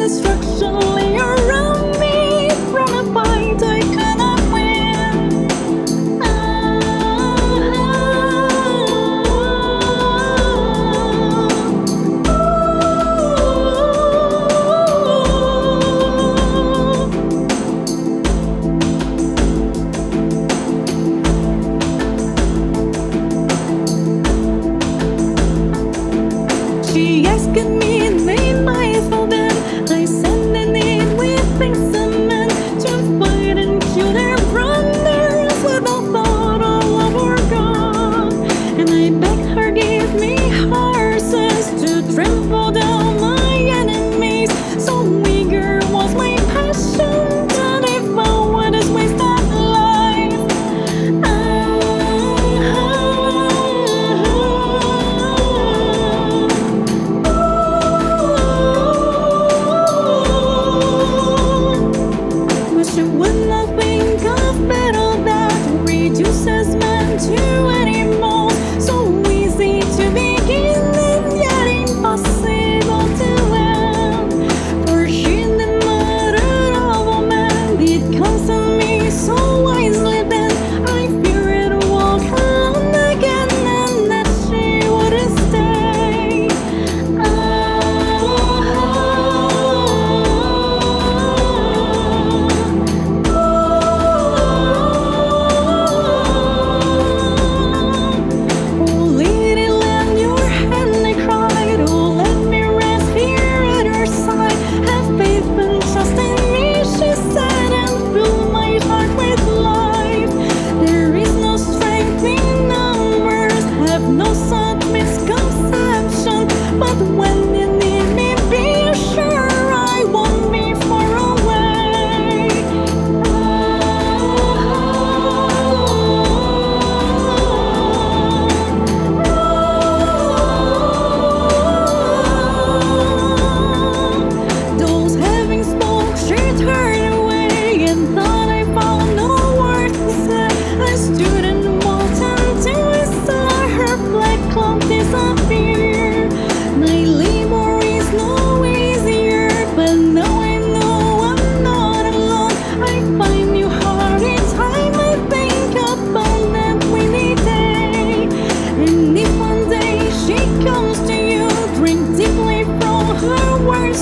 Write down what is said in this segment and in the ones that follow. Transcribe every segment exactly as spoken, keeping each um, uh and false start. destruction around me, from a fight I cannot win. Ah, ah, ah. She asked me and made my soul dance.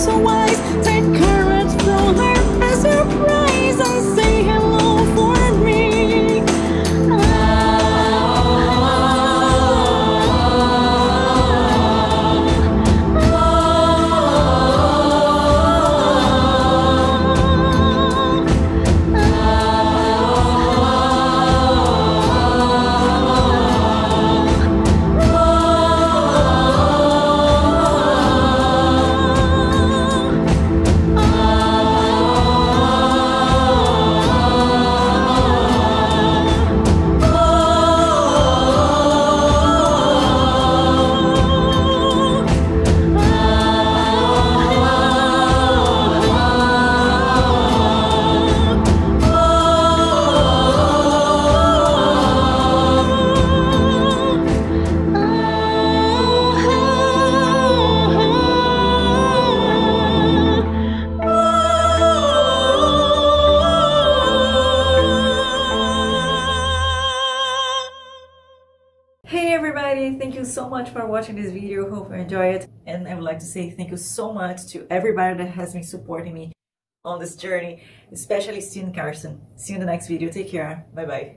So wise, take courage from her as a prize and say hello for me. Thank you so much for watching this video. Hope you enjoy it, and I would like to say thank you so much to everybody that has been supporting me on this journey, especially Steven Carson. See you in the next video. Take care. Bye bye.